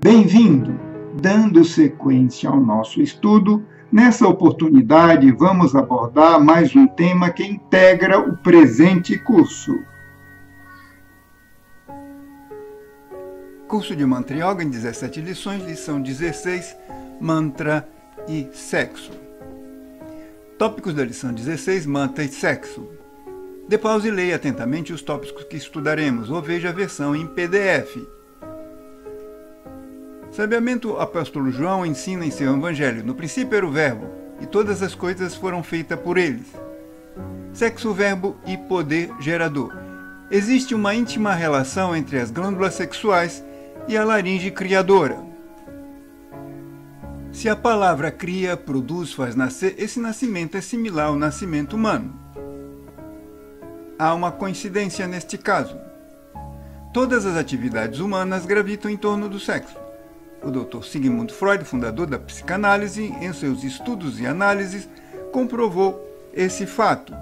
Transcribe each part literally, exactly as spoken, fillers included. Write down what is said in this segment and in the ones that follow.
Bem-vindo! Dando sequência ao nosso estudo, nessa oportunidade vamos abordar mais um tema que integra o presente curso. Curso de Mantra Yoga em dezessete lições, lição dezesseis, Mantra e Sexo. Tópicos da lição dezesseis, Mantra e Sexo. Dê pausa e leia atentamente os tópicos que estudaremos, ou veja a versão em P D F. Sabiamente, o apóstolo João ensina em seu evangelho: no princípio era o verbo, e todas as coisas foram feitas por eles. Sexo, verbo e poder gerador. Existe uma íntima relação entre as glândulas sexuais e a laringe criadora. Se a palavra cria, produz, faz nascer, esse nascimento é similar ao nascimento humano. Há uma coincidência neste caso. Todas as atividades humanas gravitam em torno do sexo. O doutor Sigmund Freud, fundador da psicanálise, em seus estudos e análises, comprovou esse fato.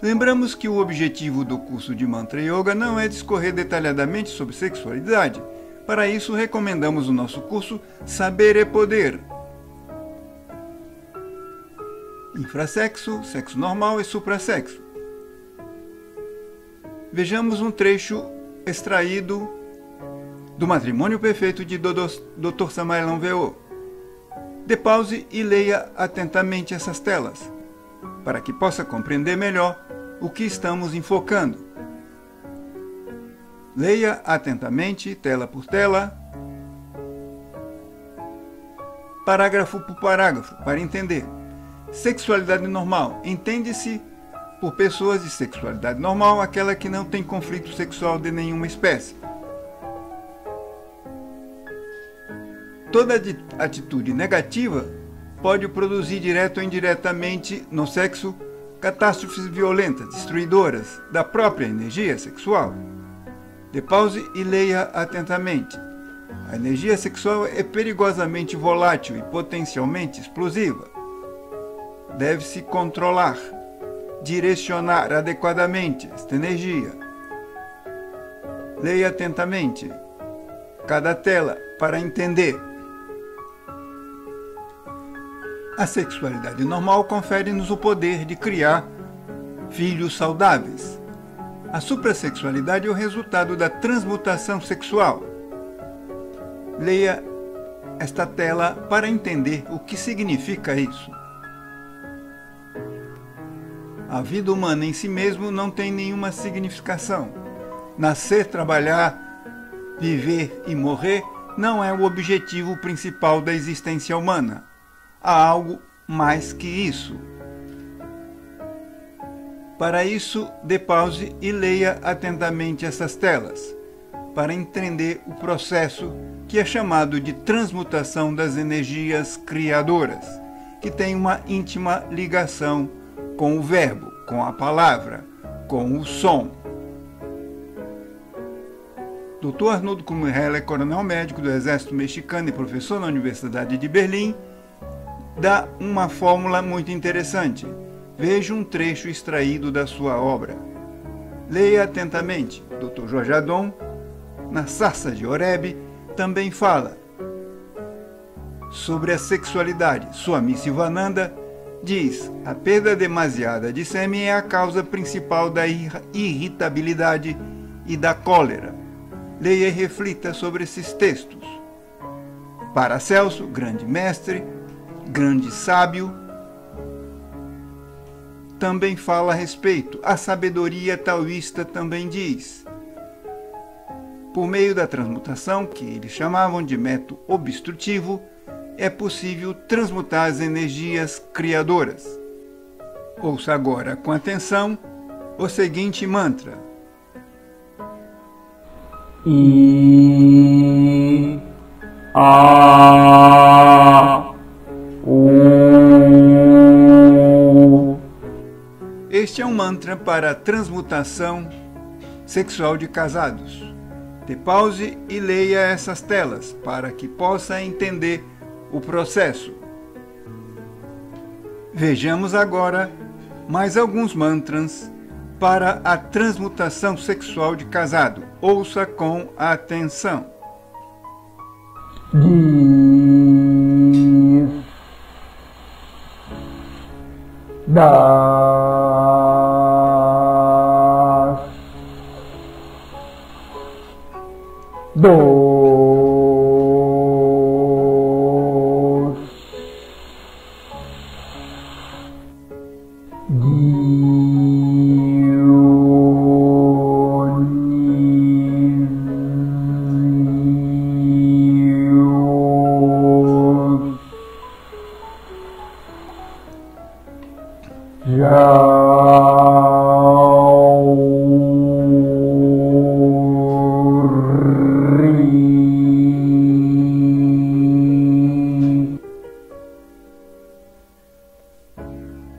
Lembramos que o objetivo do curso de Mantra Yoga não é discorrer detalhadamente sobre sexualidade. Para isso, recomendamos o nosso curso Saber e Poder. Infrassexo, sexo normal e suprassexo. Vejamos um trecho extraído do Matrimônio Perfeito de doutor Samaelão Veô. Dê pause e leia atentamente essas telas, para que possa compreender melhor o que estamos enfocando. Leia atentamente, tela por tela, parágrafo por parágrafo, para entender. Sexualidade normal. Entende-se por pessoas de sexualidade normal aquela que não tem conflito sexual de nenhuma espécie. Toda atitude negativa pode produzir direto ou indiretamente no sexo catástrofes violentas, destruidoras da própria energia sexual. Dê pause e leia atentamente. A energia sexual é perigosamente volátil e potencialmente explosiva. Deve-se controlar, direcionar adequadamente esta energia. Leia atentamente cada tela para entender. A sexualidade normal confere-nos o poder de criar filhos saudáveis. A suprassexualidade é o resultado da transmutação sexual. Leia esta tela para entender o que significa isso. A vida humana em si mesmo não tem nenhuma significação. Nascer, trabalhar, viver e morrer não é o objetivo principal da existência humana. Há algo mais que isso. Para isso, dê pause e leia atentamente essas telas, para entender o processo que é chamado de transmutação das energias criadoras, que tem uma íntima ligação com o verbo, com a palavra, com o som. doutor Arnudo, como é coronel médico do Exército Mexicano e professor na Universidade de Berlim, dá uma fórmula muito interessante. Veja um trecho extraído da sua obra. Leia atentamente. doutor Jorge Adon, na Sarça de Oreb, também fala sobre a sexualidade. Swami Sivananda diz: a perda demasiada de sêmen é a causa principal da irritabilidade e da cólera. Leia e reflita sobre esses textos. Paracelso, grande mestre, grande sábio, também fala a respeito. A sabedoria taoísta também diz: por meio da transmutação, que eles chamavam de método obstrutivo, é possível transmutar as energias criadoras. Ouça agora com atenção o seguinte mantra: I, A. Este é um mantra para a transmutação sexual de casados. Dê pause e leia essas telas para que possa entender o processo. Vejamos agora mais alguns mantras para a transmutação sexual de casado. Ouça com atenção. Diz, das, dos,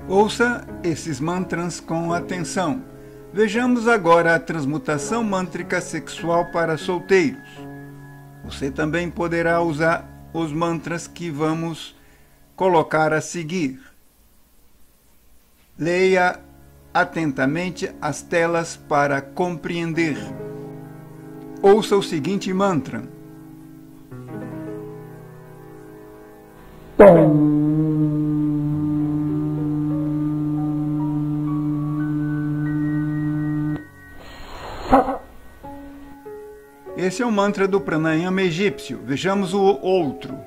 Ouça esses mantras com atenção. Vejamos agora a transmutação mântrica sexual para solteiros. Você também poderá usar os mantras que vamos colocar a seguir. Leia atentamente as telas para compreender. Ouça o seguinte mantra. Esse é o mantra do Pranayama egípcio. Vejamos o outro.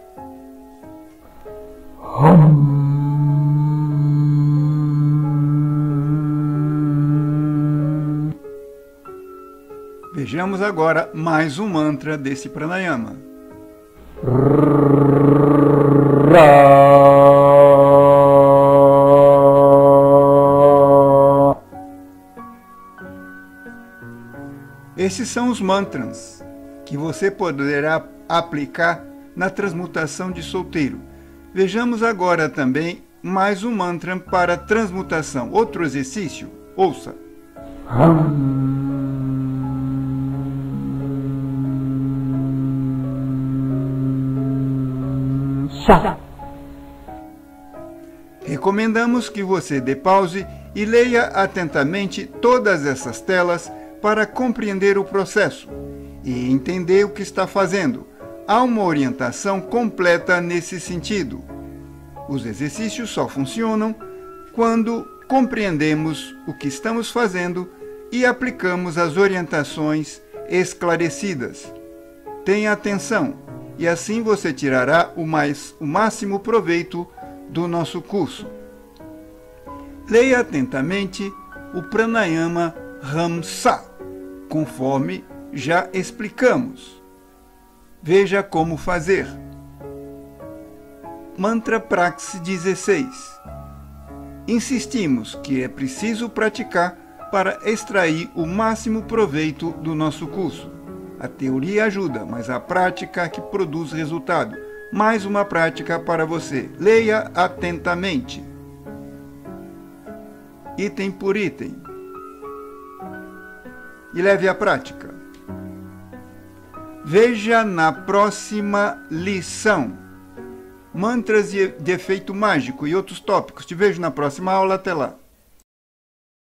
Vejamos agora mais um mantra desse Pranayama. Esses são os mantras que você poderá aplicar na transmutação de solteiro. Vejamos agora também mais um mantra para transmutação. Outro exercício, ouça. Chá. Recomendamos que você dê pause e leia atentamente todas essas telas para compreender o processo e entender o que está fazendo. Há uma orientação completa nesse sentido. Os exercícios só funcionam quando compreendemos o que estamos fazendo e aplicamos as orientações esclarecidas. Tenha atenção, e assim você tirará o, mais, o máximo proveito do nosso curso. Leia atentamente o Pranayama Ramsa, conforme já explicamos. Veja como fazer. Mantra Praxis dezesseis. Insistimos que é preciso praticar para extrair o máximo proveito do nosso curso. A teoria ajuda, mas a prática que produz resultado. Mais uma prática para você. Leia atentamente, item por item, e leve à prática. Veja na próxima lição. Mantras de efeito mágico e outros tópicos. Te vejo na próxima aula. Até lá.